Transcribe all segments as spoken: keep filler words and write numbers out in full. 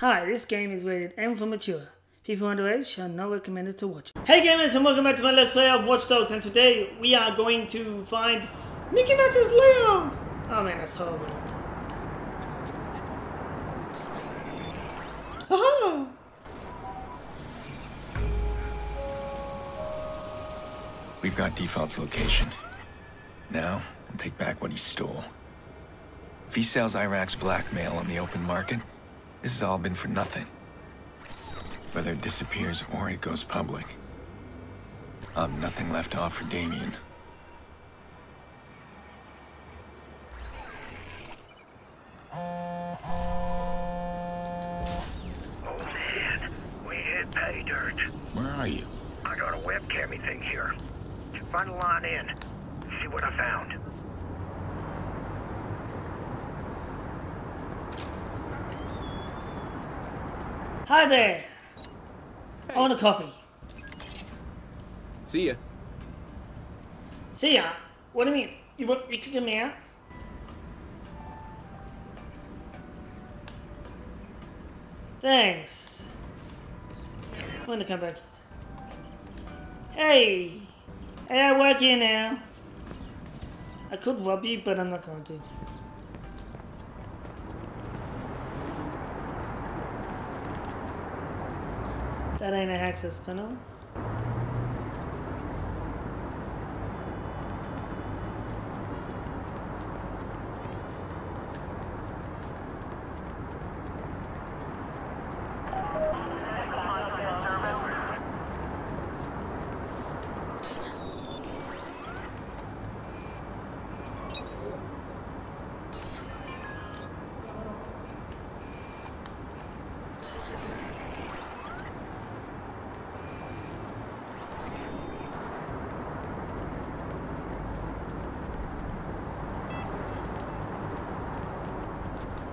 Hi, this game is rated M for mature. People underage are not recommended to watch. Hey gamers, and welcome back to my Let's Play of Watch Dogs, and today we are going to find Mickey Mouse's Leo! Oh man, that's horrible. Haha! We've got Default's location. Now, we'll take back what he stole. If he sells Iraq's blackmail on the open market, this has all been for nothing. Whether it disappears or it goes public, I'll have nothing left to offer Damien. Oh man, we hit pay dirt. Where are you? I got a webcammy thing here. Run along in, see what I found. Hi there! Hey. I want a coffee. See ya. See ya? What do you mean? You want you kicking me out? Thanks. I'm gonna come back. Hey! Hey, I work here now. I could rob you, but I'm not going to. That ain't an access panel.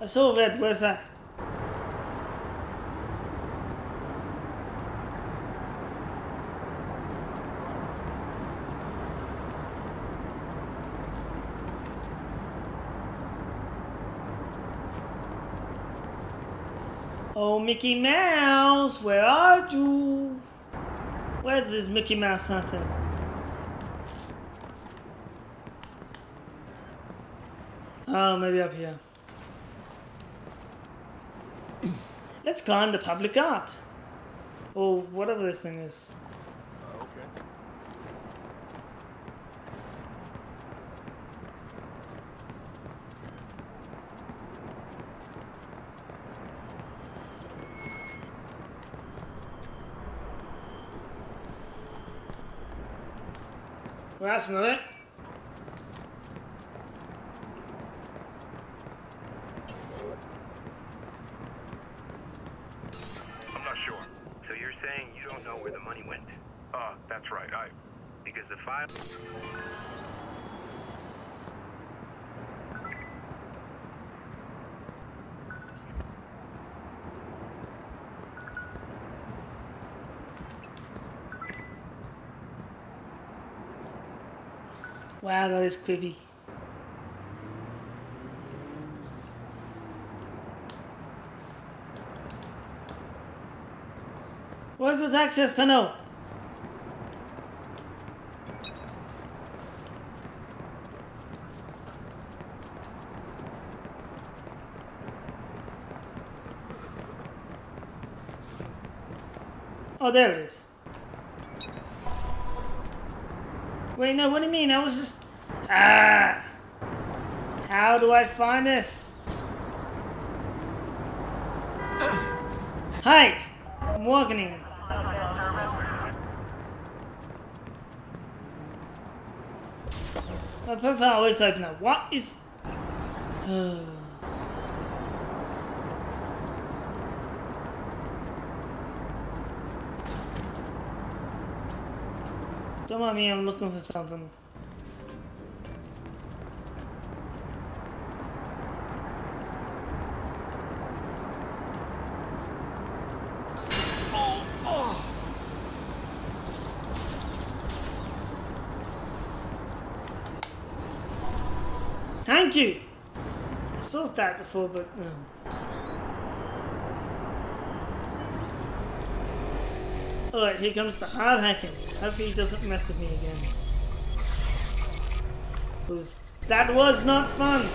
I saw red, where's that? Oh, Mickey Mouse, where are you? Where's this Mickey Mouse hunter? Oh, maybe up here. Let's climb the public art, or whatever this thing is. Uh, okay. Well, that's not it. Wow, that is creepy. Where's this access panel? Oh, there it is. Wait, no, what do you mean? I was just... Ah! How do I find this? Hi! I'm walking here. My profile always open up. What is... Oh. Don't mind me, I'm looking for something. Oh, oh. Thank you! I saw that before, but no. Alright, here comes the hard hacking. Hopefully he doesn't mess with me again. Because that was not fun!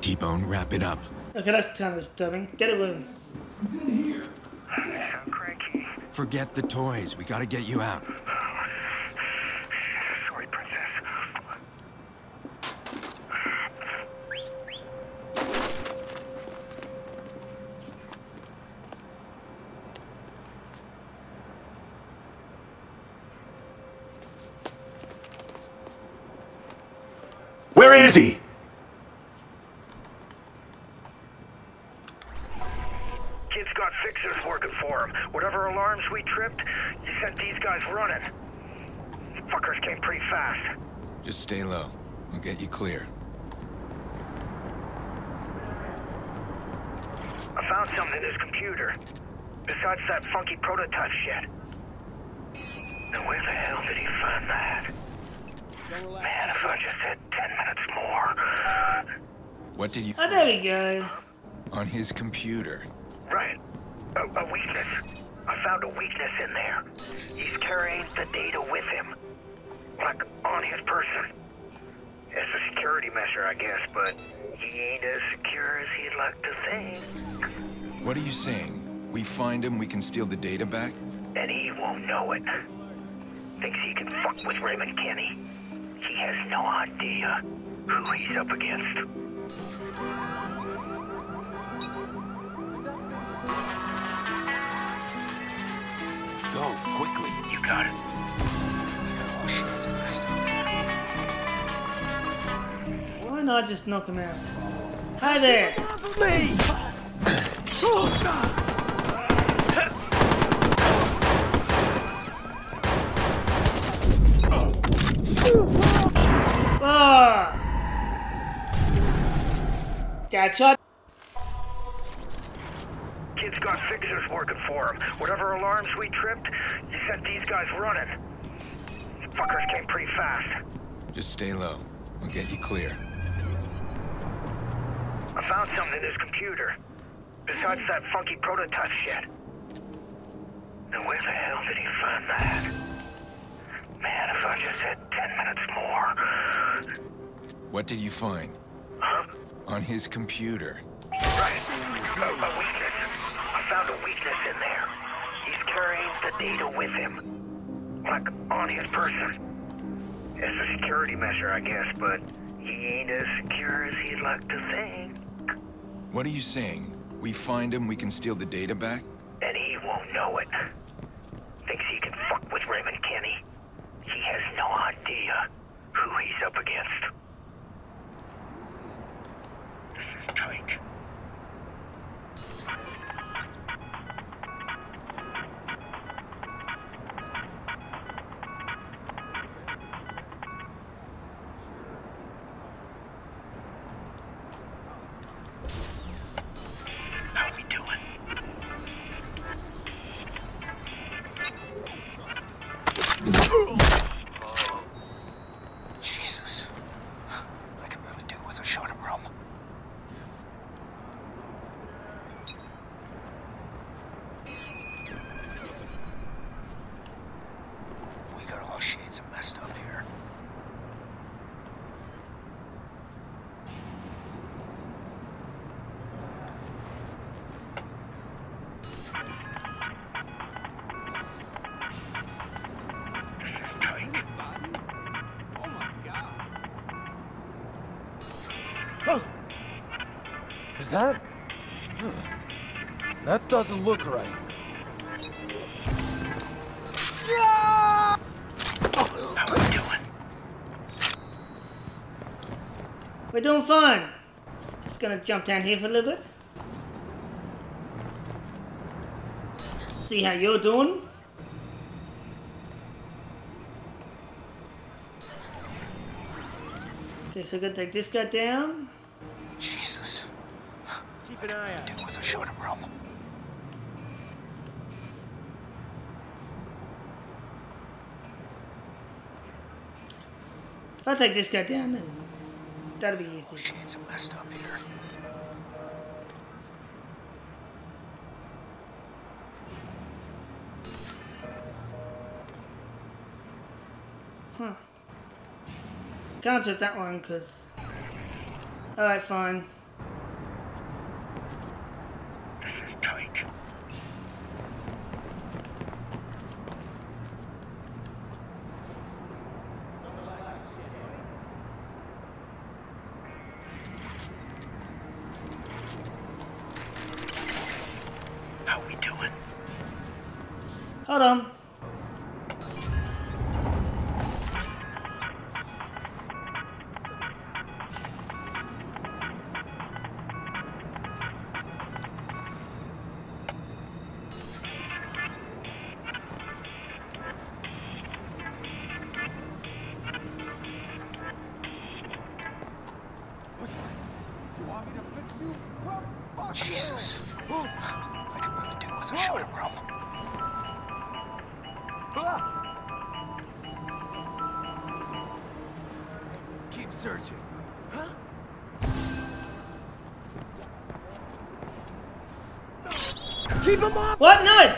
T-Bone, wrap it up. Okay, that's kind of disturbing. Get a room. I'm cranky. Forget the toys. We gotta get you out. Sorry, Princess. Where is he? Just stay low. We'll get you clear. I found something in his computer. Besides that funky prototype shit. Now where the hell did he find that? Man, if I just had ten minutes more. What did you- Oh, there we go. On his computer. Right. A, a weakness. I found a weakness in there. He's carrying the data with him. Like, on his person. It's a security measure, I guess, but he ain't as secure as he'd like to think. What are you saying? We find him, we can steal the data back? And he won't know it. Thinks he can fuck with Raymond Kenney. He has no idea who he's up against. Go, quickly. You got it. Why not just knock him out? Hi there! Me! Oh, God. Ah! Gotcha! Kid's got fixers working for him. Whatever alarms we tripped, you sent these guys running. Fuckers came pretty fast. Just stay low. We'll get you clear. I found something in his computer. Besides that funky prototype shit. Now where the hell did he find that? Man, if I just had ten minutes more. What did you find? Huh? On his computer. Right. A, a weakness. I found a weakness in there. He's carrying the data with him. Like, on his person. It's a security measure, I guess, but he ain't as secure as he'd like to think. What are you saying? We find him, we can steal the data back? And he won't know it. Thinks he can fuck with Raymond Kenney. He has no idea who he's up against. This is tight. That? Huh. That doesn't look right. How we doing? We're doing fine. Just gonna jump down here for a little bit. See how you're doing. Okay, so we're gonna take this guy down. Jesus. Keep an eye out. Do with a short room. If I take this guy down, then that'll be easy. Shades are messed up here. Huh. Can't do that one, because... Alright, fine. Hold on. Jesus. I could really do with a shoulder room. Keep searching. Huh? Keep him off! What? No!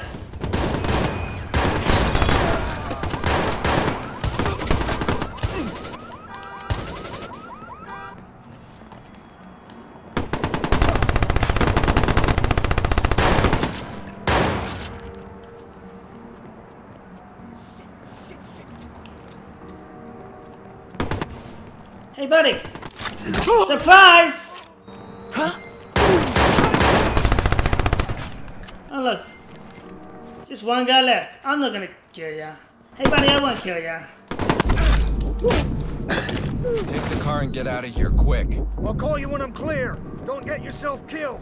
Hey, buddy! Surprise! Huh? Oh, look. Just one guy left. I'm not gonna kill ya. Hey, buddy, I won't kill ya. Take the car and get out of here quick. I'll call you when I'm clear. Don't get yourself killed.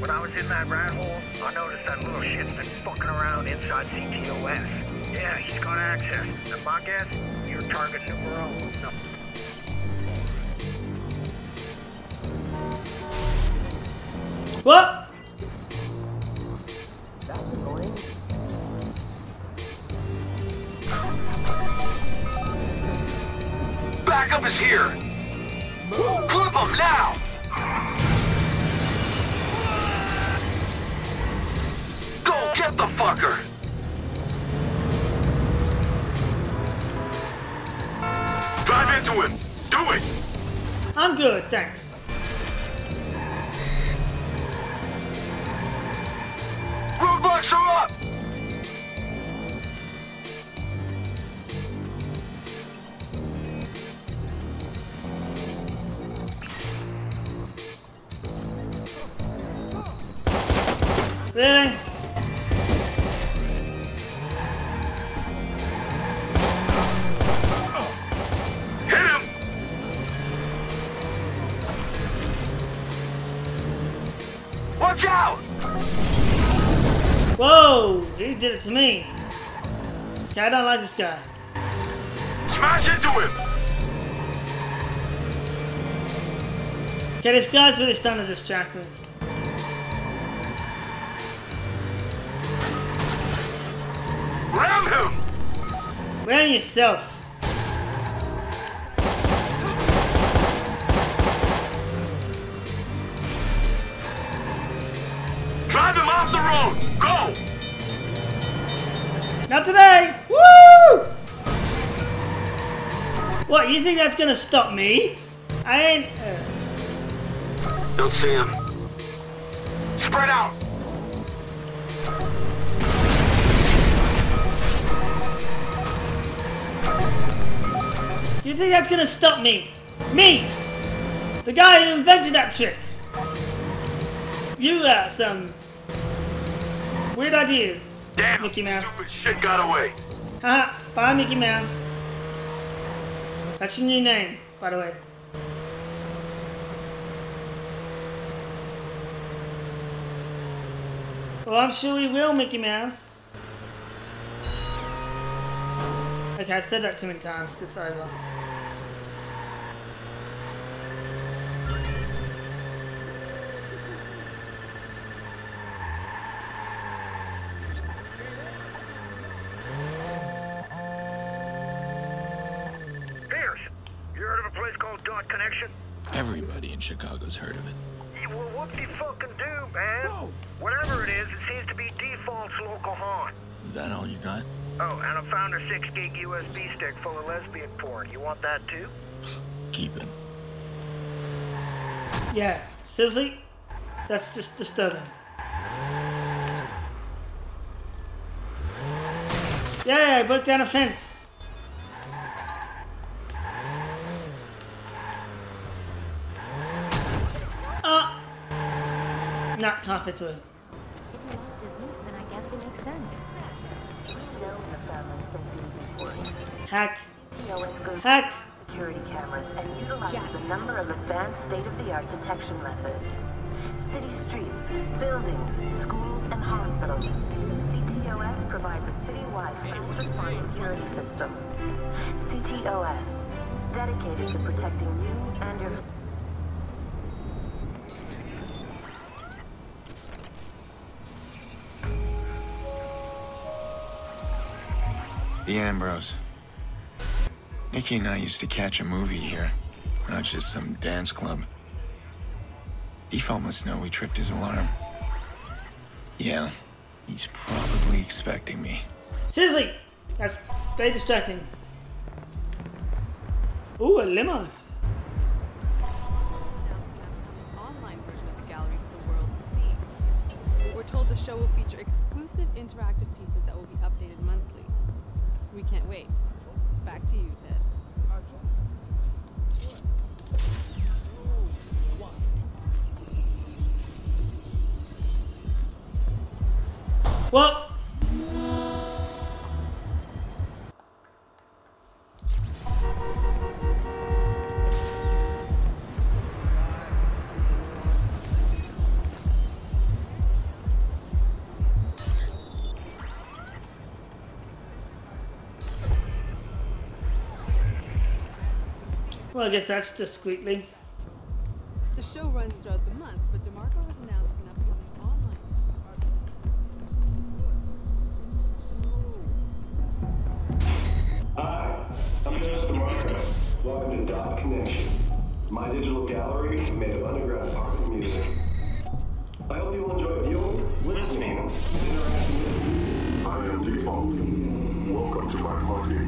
When I was in that rat hole, I noticed that little shit's been fucking around inside C T O S. Yeah, he's got access. And my guess, your target numero uno. What? That's annoying. Backup is here. Move. Clip him now. Get the fucker! Drive into him! Do it! I'm good, thanks. Roadblocks are up! Really? Watch out! Whoa! He did it to me. Okay, I don't like this guy. Smash into him! Okay, this guy's really starting to distract me. Ram him! Ram yourself. Drive him off the road! Go! Not today! Woo! What, you think that's gonna stop me? I ain't... Uh... Don't see him. Spread out! You think that's gonna stop me? Me! The guy who invented that trick! You have some weird ideas, damn, Mickey Mouse. Stupid shit got away. Haha, bye Mickey Mouse. That's your new name, by the way. Well, I'm sure we will, Mickey Mouse. Okay, I've said that too many times. It's over. Everybody in Chicago's heard of it. Well, whoop-de-fucking-do, man. Whoa. Whatever it is, it seems to be default's local haunt. Is that all you got? Oh, and I found a six gig U S B stick full of lesbian porn. You want that, too? Keep it. Yeah, seriously? That's just disturbing. Yeah, I broke down a fence. Not half it to him. If he lost his niece, then I guess it makes sense. Hack. Hack. Security cameras and utilizes a number of advanced state-of-the-art detection methods. City streets, buildings, schools, and hospitals. C T O S provides a citywide first response security system. C T O S, dedicated to protecting you and your. The Ambrose. Nikki and I used to catch a movie here, not just some dance club. Default must know we tripped his alarm. Yeah, he's probably expecting me. Seriously! That's very distracting. Ooh, a limo. Online version of the gallery for the world to see. We're told the show will feature exclusive interactive pieces that will be updated monthly. We can't wait. Back to you, Ted. Well, Well, I guess that's discreetly. The show runs throughout the month, but DeMarco has announced an upcoming online. Hi, I'm Jess DeMarco. Welcome to Dot Connection, my digital gallery made of underground pop music. I hope you enjoy viewing, listening, and interacting with me. I am Default. Welcome to my party.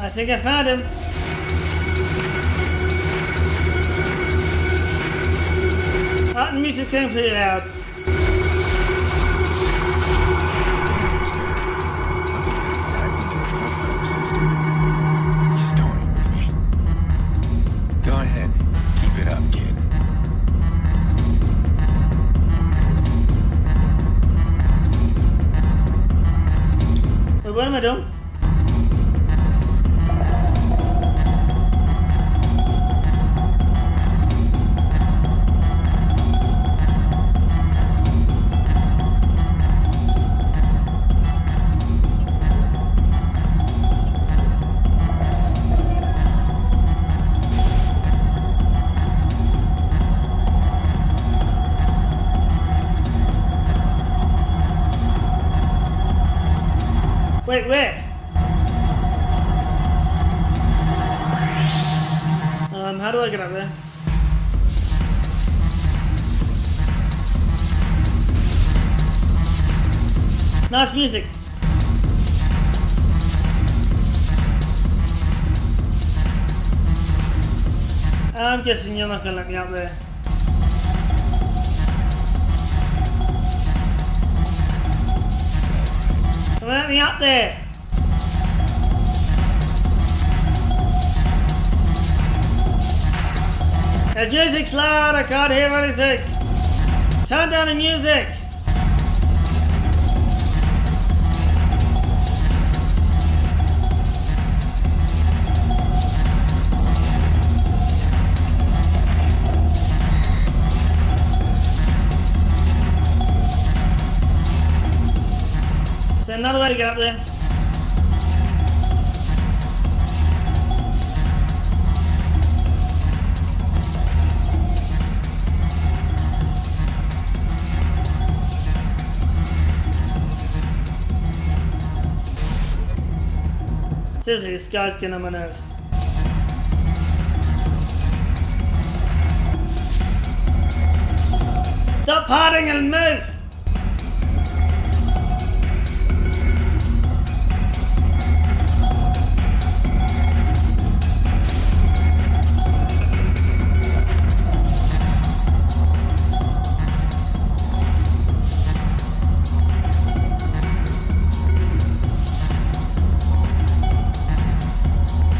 I think I found him. Oh, the music's getting pretty loud. He's toying with me. Go ahead, keep it up, kid. Wait, what am I doing? Wait, where? Um, how do I get up there? Nice music. I'm guessing you're not going to let me up there. Come on, let me up there. The music's loud, I can't hear anything. Turn down the music. Is there another way to get up there? Seriously, this guy's getting on my nerves. Stop parting and move!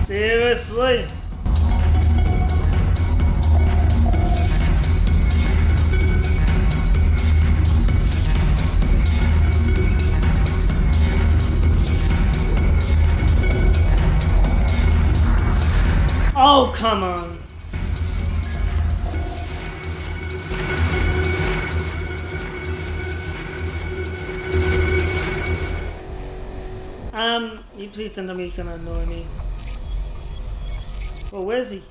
Seriously. Oh, come on. Um, you please tell me you're gonna annoy me. Well, where's he?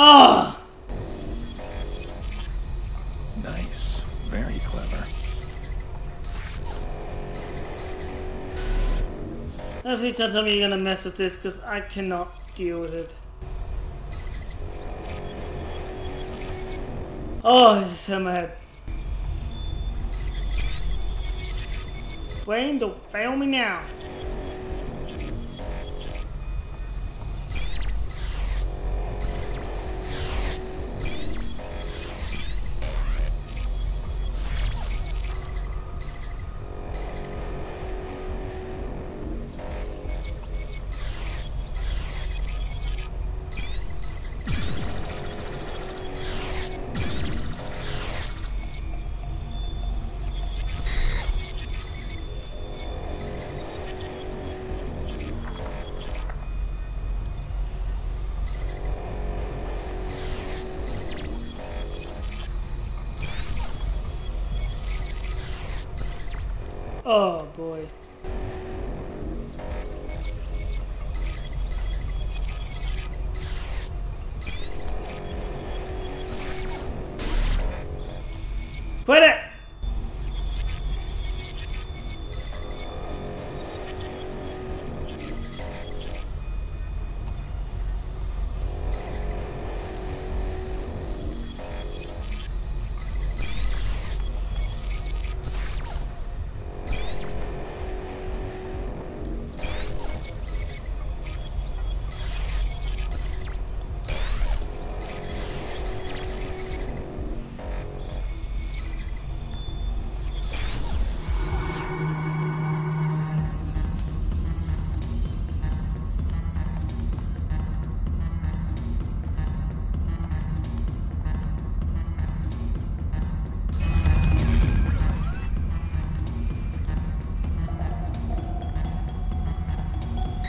Oh! Nice. Very clever. Oh, please don't tell me you're gonna mess with this, because I cannot deal with it. Oh, this is hurt my head. Wayne, don't fail me now. Oh boy. Quit it!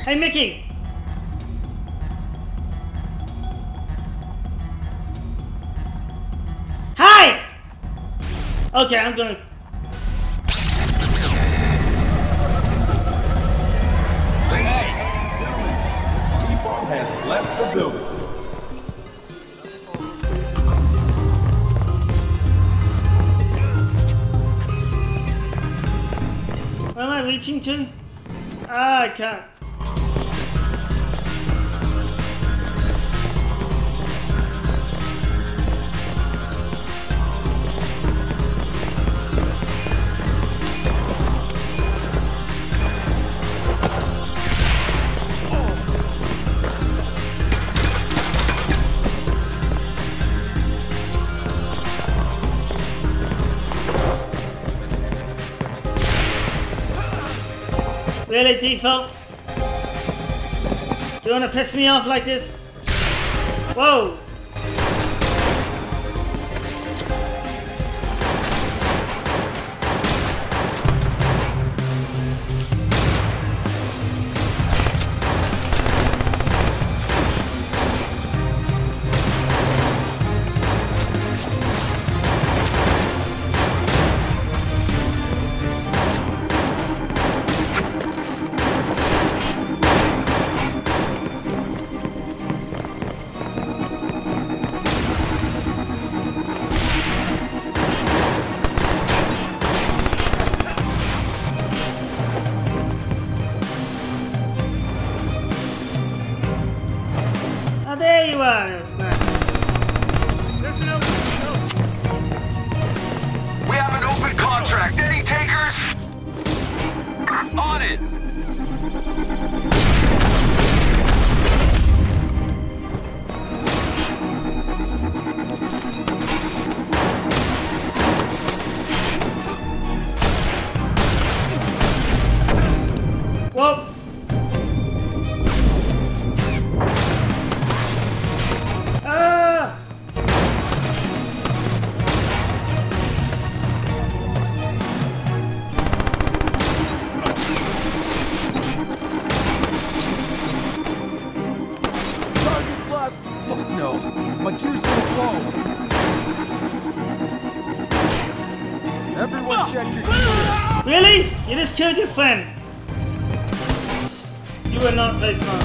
Hey, Mickey! Hi! Okay, I'm gonna... reaching to? Ah, I can't. Really, default? Do you want to piss me off like this? Whoa! Killed your friend. You were not very smart.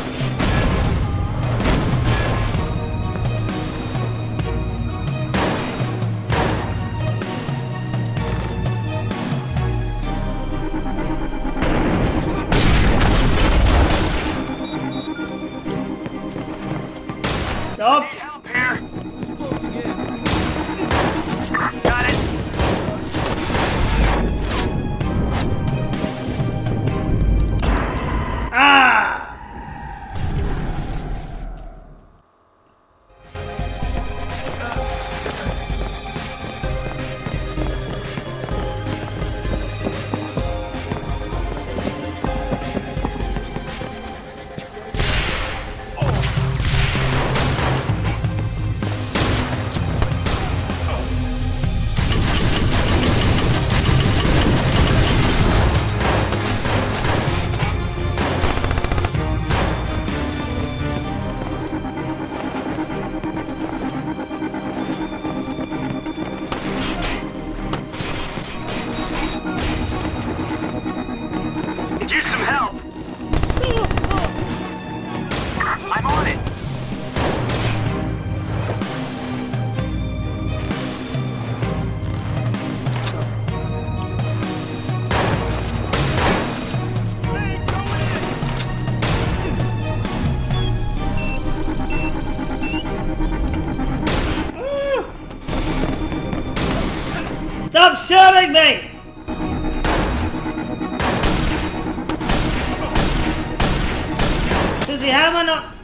Stop. Stop shooting me! Does he have or not?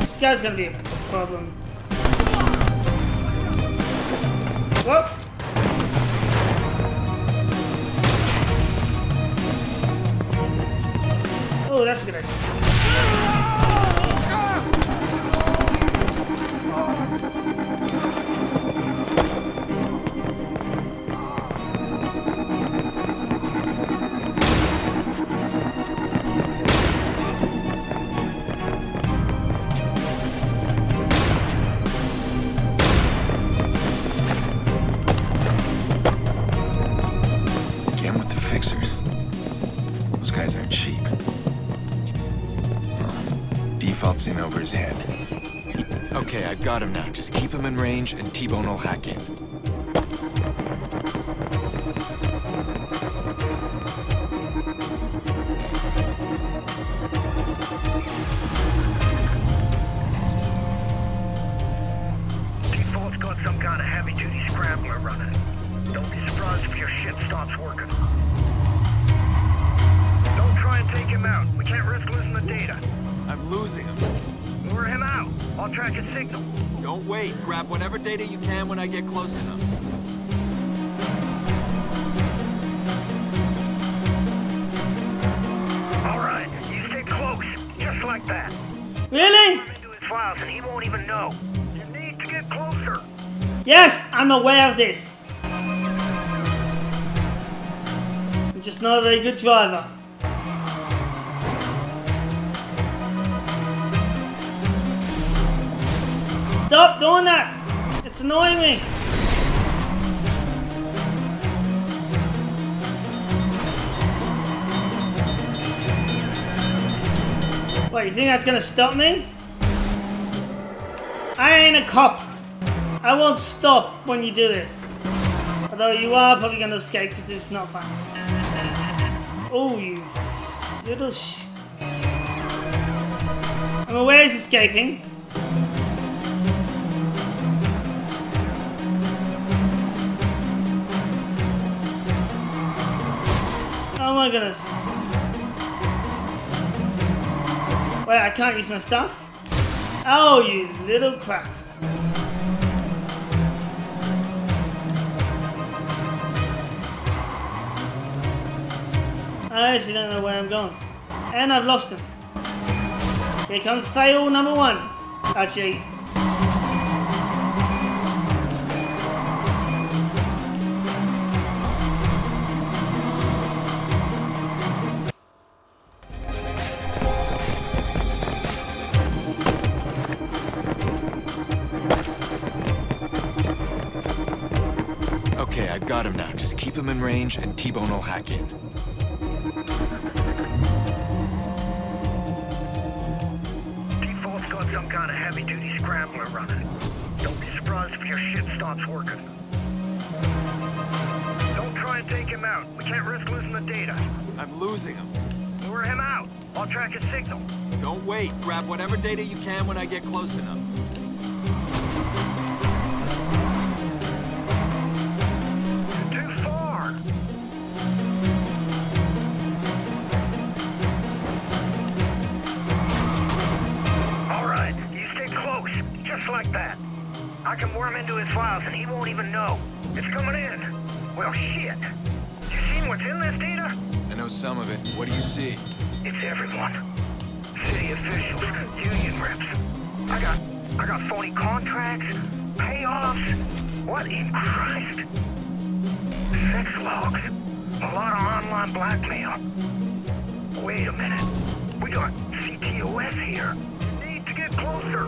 This guy's gonna be a problem. Whoop! Oh, that's a good idea. faltzing over his head. Okay, I've got him now. Just keep him in range and T-Bone will hack in. T four's got some kind of heavy-duty scrambler running. Don't be surprised if your shit stops working. Don't try and take him out. We can't risk losing the data. I'm losing him. Lure him out. I'll track his signal. Don't wait. Grab whatever data you can when I get close enough. All right. You stay close. Just like that. Really? Into his files and he won't even know. You need to get closer. Yes, I'm aware of this. I'm just not a very good driver. Stop doing that! It's annoying me! Wait, you think that's gonna stop me? I ain't a cop! I won't stop when you do this. Although you are probably gonna escape because it's not fun. Oh, you little sh... I'm aware he's escaping. Oh my goodness. Wait, I can't use my stuff? Oh, you little crap. I actually don't know where I'm going. And I've lost him. Here comes fail number one. Actually. Got him now. Just keep him in range and T-Bone will hack in. T four's got some kind of heavy-duty scrambler running. Don't be surprised if your shit stops working. Don't try and take him out. We can't risk losing the data. I'm losing him. Lure him out. I'll track his signal. Don't wait. Grab whatever data you can when I get close enough. Like that. I can worm into his files and he won't even know. It's coming in. Well, shit. You seen what's in this data? I know some of it. What do you see? It's everyone. City officials, union reps. I got, I got phony contracts, payoffs. What in Christ? Sex logs. A lot of online blackmail. Wait a minute. We got C T O S here. You need to get closer.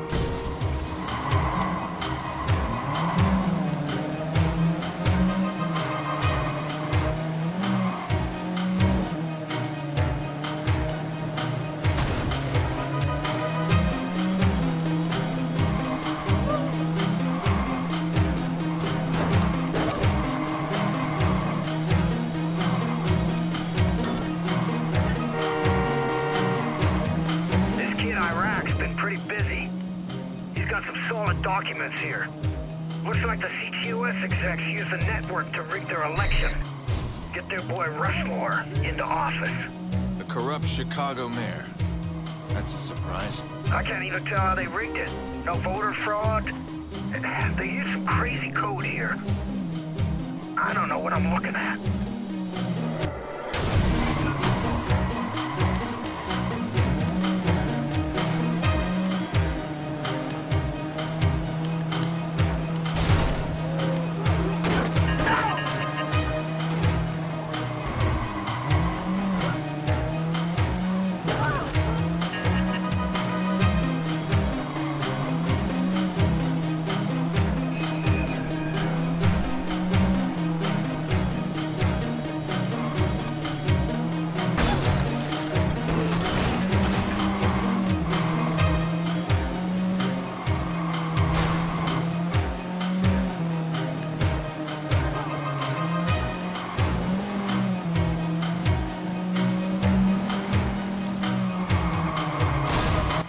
Documents here. Looks like the C T O S execs used the network to rig their election. Get their boy Rushmore into office. The corrupt Chicago mayor. That's a surprise. I can't even tell how they rigged it. No voter fraud. They used some crazy code here. I don't know what I'm looking at.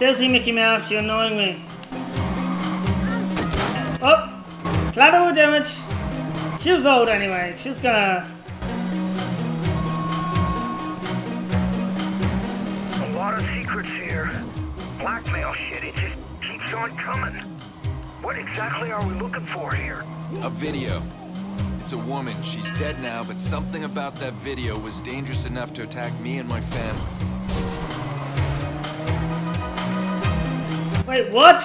Seriously, Mickey Mouse, you're annoying me. Oh! Collateral damage! She was old anyway, she's gonna... A lot of secrets here. Blackmail shit, it just keeps on coming. What exactly are we looking for here? A video. It's a woman, she's dead now, but something about that video was dangerous enough to attack me and my family. Wait, what?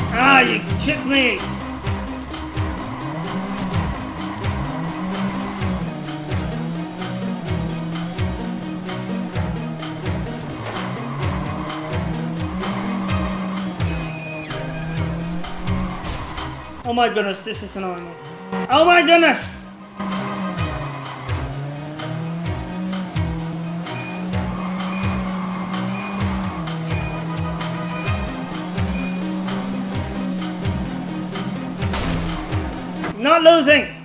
Ah, you tricked me! Oh my goodness, this is annoying me. Oh my goodness! Not losing!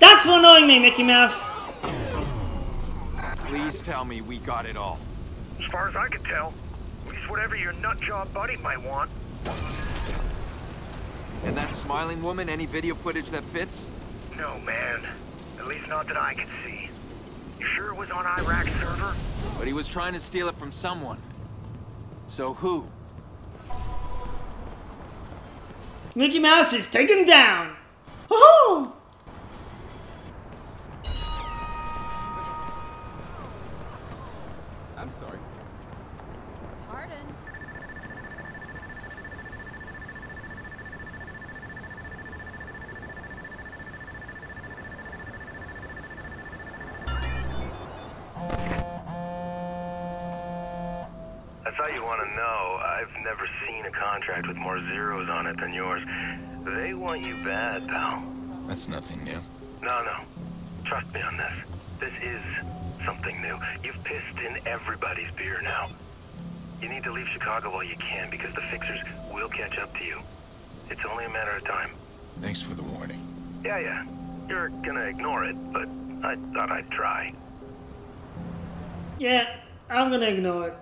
That's annoying me, Mickey Mouse. Please tell me we got it all. As far as I could tell, it's whatever your nutjob buddy might want. And that smiling woman, any video footage that fits? No, man. At least not that I can see. You sure it was on Iraq's server? But he was trying to steal it from someone. So who? Mickey Mouse is taken down. Woohoo! I'm sorry. Pardon? That's all you want to know. I've never seen a contract with more zeros on it than yours. They want you bad, pal. That's nothing new. No, no. Trust me on this. This is... something new. You've pissed in everybody's beer now. You need to leave Chicago while you can, because the fixers will catch up to you. It's only a matter of time. Thanks for the warning. Yeah, yeah. You're gonna ignore it, but I thought I'd try. Yeah, I'm gonna ignore it.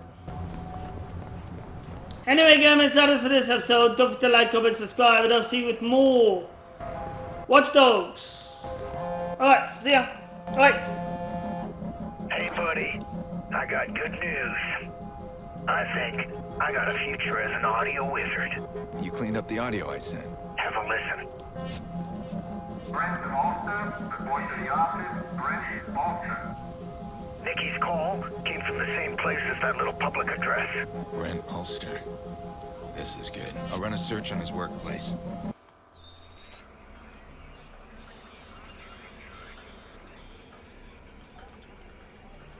Anyway, gamers, that is for this episode. Don't forget to like, comment, subscribe, and I'll see you with more Watch Dogs. Alright, see ya. Alright. Hey, buddy, I got good news. I think I got a future as an audio wizard. You cleaned up the audio I sent. Have a listen. Brent Ulster, the voice of the office, Brent Austin. Nikki's call came from the same place as that little public address. Brent Ulster. This is good. I'll run a search on his workplace.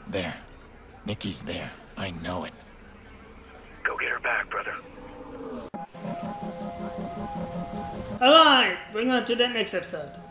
There. Nikki's there. I know it. Go get her back, brother. Alright, we're gonna do that next episode.